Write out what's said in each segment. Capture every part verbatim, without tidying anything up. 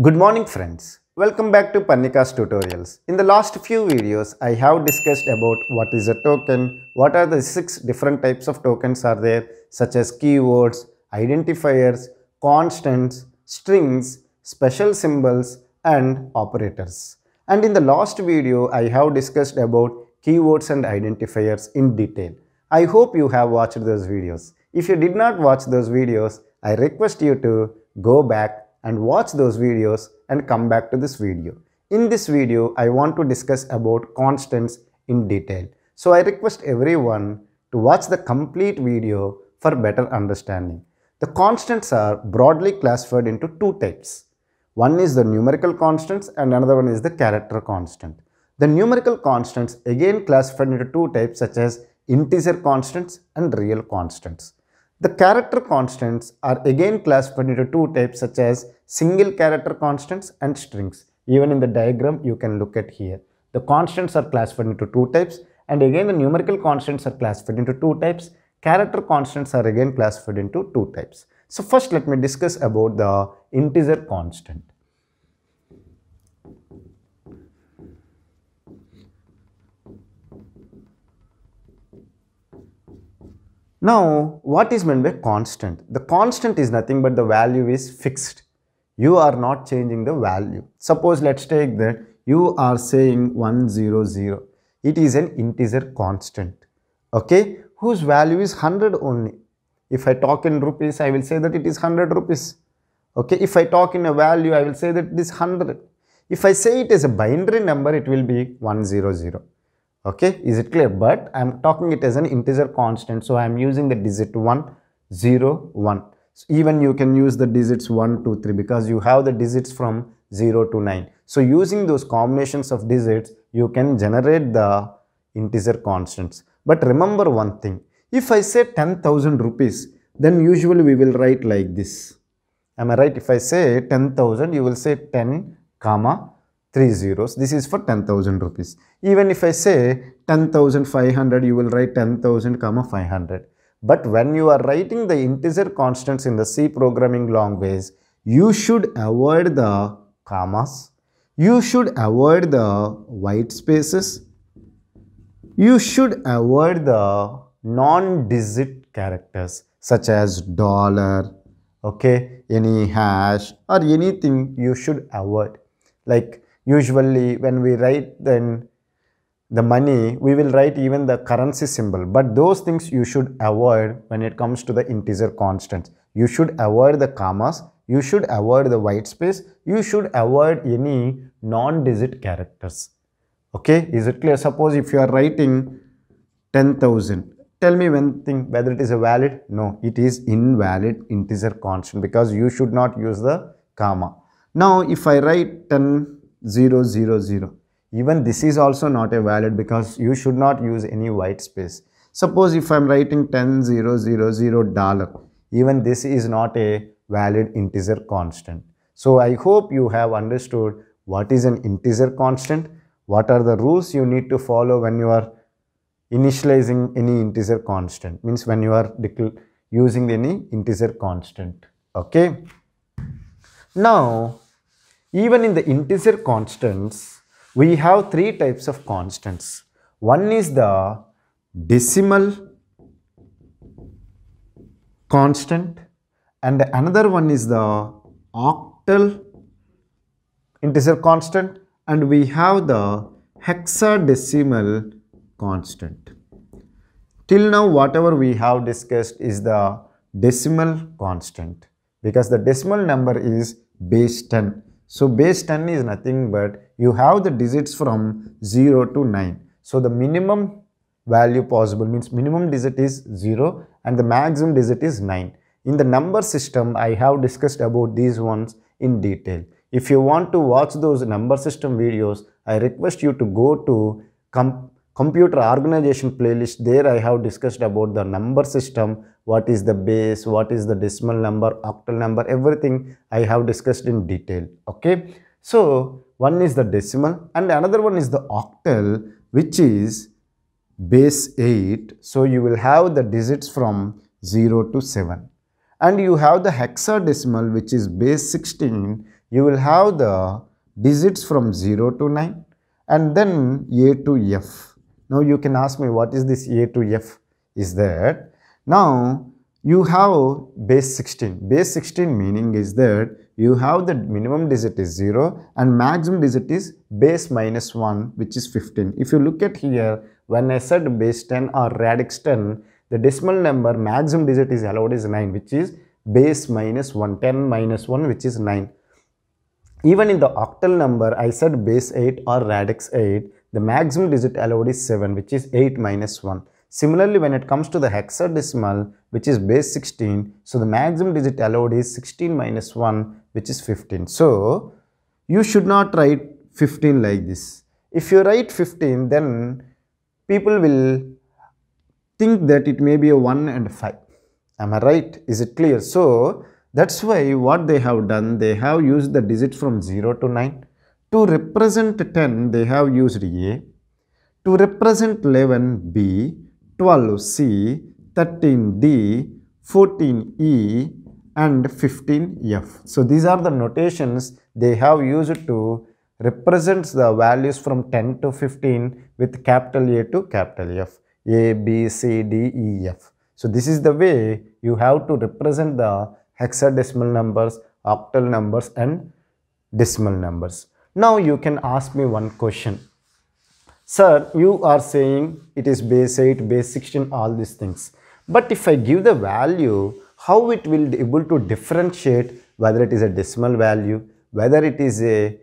Good morning friends, welcome back to Parnika's Tutorials. In the last few videos, I have discussed about what is a token, what are the six different types of tokens are there, such as keywords, identifiers, constants, strings, special symbols and operators. And in the last video, I have discussed about keywords and identifiers in detail. I hope you have watched those videos. If you did not watch those videos, I request you to go back and watch those videos and come back to this video. In this video, I want to discuss about constants in detail. So I request everyone to watch the complete video for better understanding. The constants are broadly classified into two types. One is the numerical constants and another one is the character constant. The numerical constants again classified into two types, such as integer constants and real constants. The character constants are again classified into two types, such as single character constants and strings. Even in the diagram you can look at here. The constants are classified into two types, and again the numerical constants are classified into two types. Character constants are again classified into two types. So first let me discuss about the integer constant. Now, what is meant by constant? The constant is nothing but the value is fixed. You are not changing the value. Suppose let's take that you are saying one hundred. It is an integer constant, okay, whose value is one hundred only. If I talk in rupees, I will say that it is one hundred rupees. Okay, if I talk in a value, I will say that it is one hundred. If I say it as a binary number, it will be one hundred. Okay, is it clear? But I am talking it as an integer constant, so I am using the digit one, zero, one. So even you can use the digits one, two, three because you have the digits from zero to nine. So using those combinations of digits, you can generate the integer constants. But remember one thing, if I say ten thousand rupees, then usually we will write like this. Am I right? If I say ten thousand, you will say ten, comma, three zeros. This is for ten thousand rupees. Even if I say ten thousand five hundred, you will write ten thousand comma five hundred. But when you are writing the integer constants in the C programming language, you should avoid the commas. You should avoid the white spaces. You should avoid the non-digit characters such as dollar, okay, any hash or anything you should avoid. Like usually when we write then the money, we will write even the currency symbol. But those things you should avoid when it comes to the integer constants. You should avoid the commas, you should avoid the white space, you should avoid any non-digit characters. Okay, is it clear? Suppose if you are writing ten thousand, tell me one thing, whether it is a valid? No, it is invalid integer constant because you should not use the comma. Now if I write ten, zero, zero, zero, even this is also not a valid because you should not use any white space. Suppose if I am writing ten, zero, zero, zero dollar, even this is not a valid integer constant. So I hope you have understood what is an integer constant, what are the rules you need to follow when you are initializing any integer constant, means when you are using any integer constant. Okay. Now, even in the integer constants, we have three types of constants. One is the decimal constant, and another one is the octal integer constant, and we have the hexadecimal constant. Till now, whatever we have discussed is the decimal constant, because the decimal number is base ten. So base ten is nothing but you have the digits from zero to nine. So the minimum value possible, means minimum digit is zero and the maximum digit is nine. In the number system, I have discussed about these ones in detail. If you want to watch those number system videos, I request you to go to com computer organization playlist. There I have discussed about the number system. What is the base, what is the decimal number, octal number, everything I have discussed in detail. Okay. So, one is the decimal and another one is the octal, which is base eight. So, you will have the digits from zero to seven. And you have the hexadecimal, which is base sixteen. you will have the digits from zero to nine and then A to F. Now you can ask me what is this A to F? Is that now you have base sixteen. Base sixteen meaning is that you have the minimum digit is zero and maximum digit is base minus one, which is fifteen. If you look at here, when I said base ten or radix ten, the decimal number maximum digit is allowed is nine, which is base minus one, ten minus one, which is nine. Even in the octal number, I said base eight or radix eight, the maximum digit allowed is seven, which is eight minus one. Similarly, when it comes to the hexadecimal, which is base sixteen, so the maximum digit allowed is sixteen minus one, which is fifteen. So, you should not write fifteen like this. If you write fifteen, then people will think that it may be a one and five. Am I right? Is it clear? So, that's why what they have done, they have used the digit from zero to nine. To represent ten, they have used A. To represent eleven, B. twelve, C. thirteen, D. fourteen, E. and fifteen, F. So, these are the notations they have used to represent the values from ten to fifteen with capital A to capital F. A, B, C, D, E, F. So, this is the way you have to represent the hexadecimal numbers, octal numbers and decimal numbers. Now, you can ask me one question. Sir, you are saying it is base eight, base sixteen, all these things. But if I give the value, how it will be able to differentiate whether it is a decimal value, whether it is a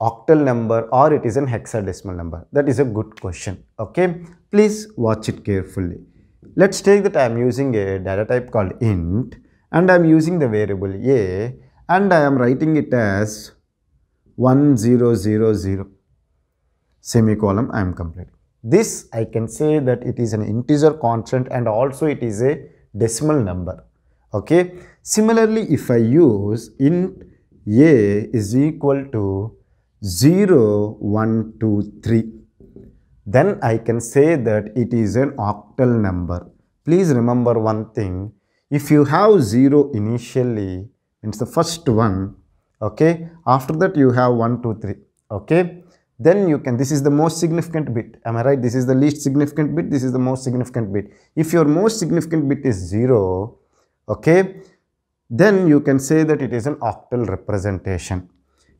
octal number or it is an hexadecimal number? That is a good question. Okay, please watch it carefully. Let's take that I am using a data type called int and I am using the variable a and I am writing it as one zero zero zero semicolon I am completing. This I can say that it is an integer constant and also it is a decimal number. Okay. Similarly, if I use int a is equal to zero one two three, then I can say that it is an octal number. Please remember one thing. If you have zero initially, it's the first one. Okay, after that you have one two three. Okay, then you can, this is the most significant bit. Am I right? This is the least significant bit. This is the most significant bit. If your most significant bit is zero, okay, then you can say that it is an octal representation.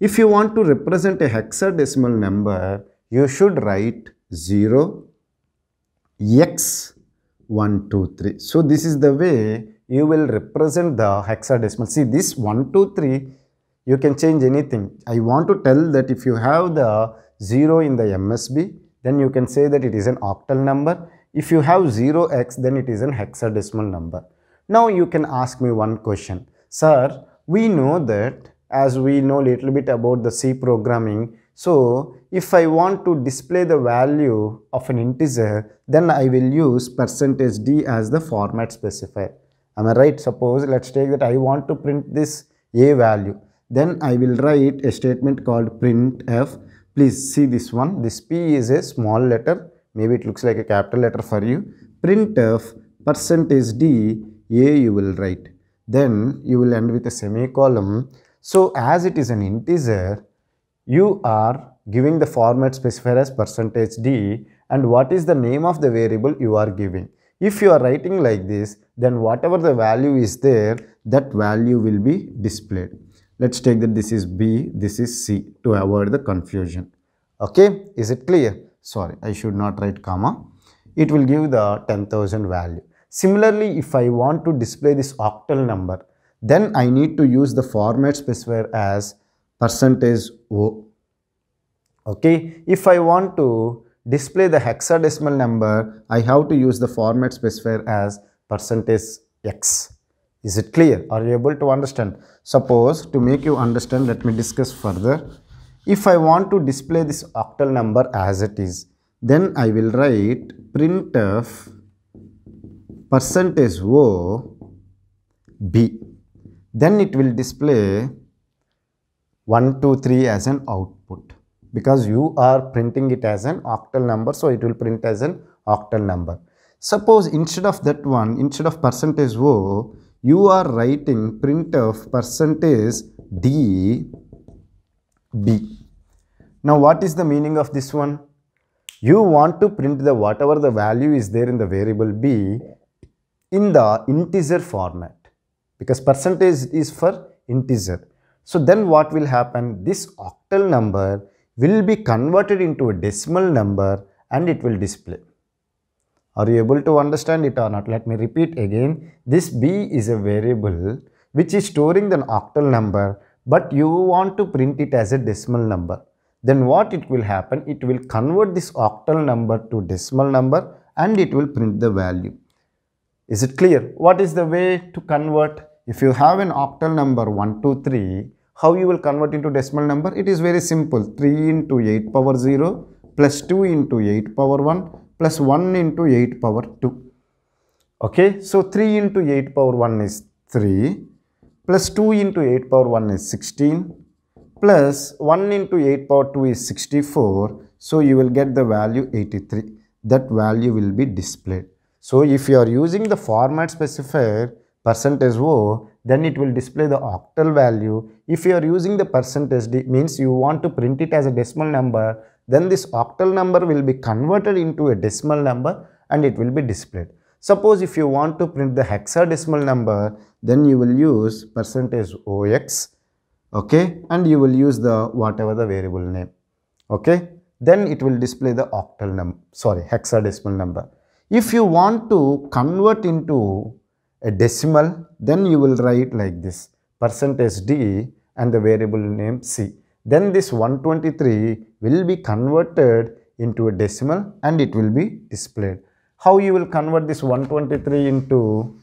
If you want to represent a hexadecimal number, you should write zero x one two three. So, this is the way you will represent the hexadecimal. See, this one two three, you can change anything. I want to tell that if you have the zero in the M S B, then you can say that it is an octal number. If you have zero x, then it is an hexadecimal number. Now, you can ask me one question. Sir, we know that, as we know little bit about the C programming, so if I want to display the value of an integer, then I will use percentage D as the format specifier. Am I right? Suppose let's take that I want to print this A value, then I will write a statement called printf. Please see this one. This P is a small letter. Maybe it looks like a capital letter for you. Printf percentage D A you will write. Then you will end with a semicolon. So, as it is an integer, you are giving the format specifier as percentage D and what is the name of the variable you are giving. If you are writing like this, then whatever the value is there, that value will be displayed. Let's take that this is B, this is C to avoid the confusion. Okay, is it clear? Sorry, I should not write comma. It will give the ten thousand value. Similarly, if I want to display this octal number, then I need to use the format specifier as percentage O. Okay. If I want to display the hexadecimal number, I have to use the format specifier as percentage X. Is it clear? Are you able to understand? Suppose to make you understand, let me discuss further. If I want to display this octal number as it is, then I will write printf percentage O B. Then it will display one two three as an output because you are printing it as an octal number, so it will print as an octal number. Suppose instead of that one, instead of percentage O, you are writing printf percentage D B. Now what is the meaning of this one? You want to print the whatever the value is there in the variable B in the integer format, because percentage is for integer. So then what will happen? This octal number will be converted into a decimal number and it will display. Are you able to understand it or not? Let me repeat again. This B is a variable which is storing an octal number, but you want to print it as a decimal number. Then what it will happen, it will convert this octal number to decimal number and it will print the value. Is it clear? What is the way to convert? If you have an octal number one, two, three, how you will convert into decimal number? It is very simple. three into eight power zero plus two into eight power one plus one into eight power two. Okay, so three into eight power one is three plus two into eight power one is sixteen. Plus one into eight power two is sixty-four, so you will get the value eighty-three. That value will be displayed. So if you are using the format specifier percentage O, then it will display the octal value. If you are using the percentage D, means you want to print it as a decimal number, then this octal number will be converted into a decimal number and it will be displayed. Suppose if you want to print the hexadecimal number, then you will use percentage O X. Okay, and you will use the whatever the variable name. Okay, then it will display the octal number, sorry, hexadecimal number. If you want to convert into a decimal, then you will write like this, percentage D and the variable name C. Then this one twenty-three will be converted into a decimal and it will be displayed. How you will convert this one twenty-three into,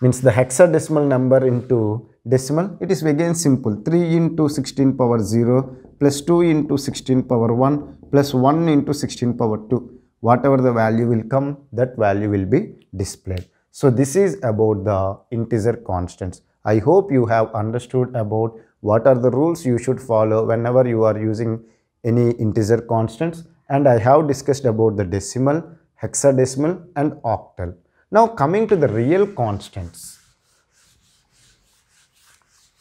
means the hexadecimal number into decimal, it is again simple. Three into sixteen power zero plus two into sixteen power one plus one into sixteen power two, whatever the value will come, that value will be displayed. So this is about the integer constants. I hope you have understood about what are the rules you should follow whenever you are using any integer constants, and I have discussed about the decimal, hexadecimal and octal. Now coming to the real constants.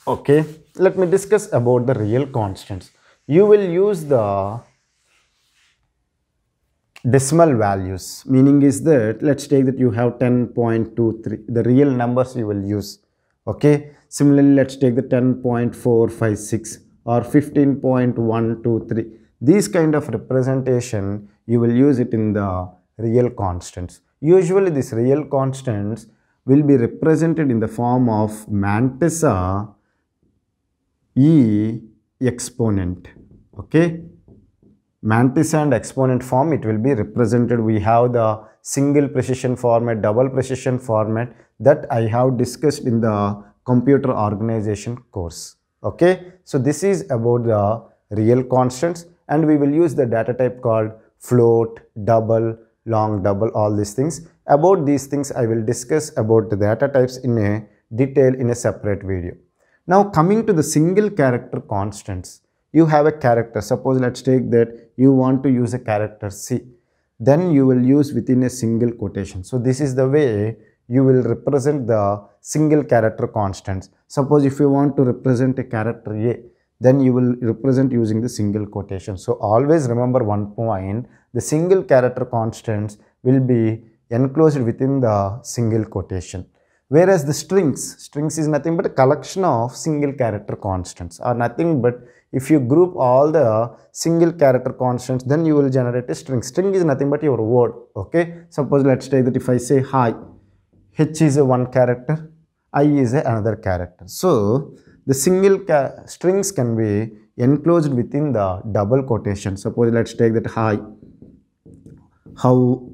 Okay, let me discuss about the real constants. You will use the decimal values. Meaning is that, let's take that you have ten point two three. The real numbers you will use. Okay, similarly, let's take the ten point four five six or fifteen point one two three. These kind of representation, you will use it in the real constants. Usually, these real constants will be represented in the form of mantissa E exponent. Okay, mantissa and exponent form it will be represented. We have the single precision format, double precision format, that I have discussed in the computer organization course. Okay, so this is about the real constants, and we will use the data type called float, double, long double, all these things. About these things I will discuss about the data types in a detail in a separate video. Now coming to the single character constants, you have a character. Suppose let's take that you want to use a character C, then you will use within a single quotation. So this is the way you will represent the single character constants. Suppose if you want to represent a character A, then you will represent using the single quotation. So always remember one point, the single character constants will be enclosed within the single quotation. Whereas the strings, strings is nothing but a collection of single character constants, or nothing but if you group all the single character constants, then you will generate a string. String is nothing but your word, okay? Suppose let's take that if I say hi, H is a one character, I is a another character. So the single ca strings can be enclosed within the double quotation. Suppose let's take that hi, how,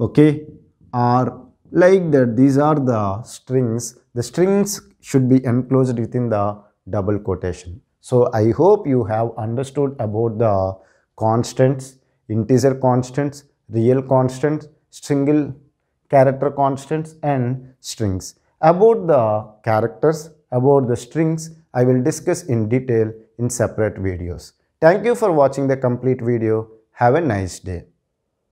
okay, or like that. These are the strings. The strings should be enclosed within the double quotation. So I hope you have understood about the constants, integer constants, real constants, single character constants and strings. About the characters, about the strings, I will discuss in detail in separate videos. Thank you for watching the complete video. Have a nice day.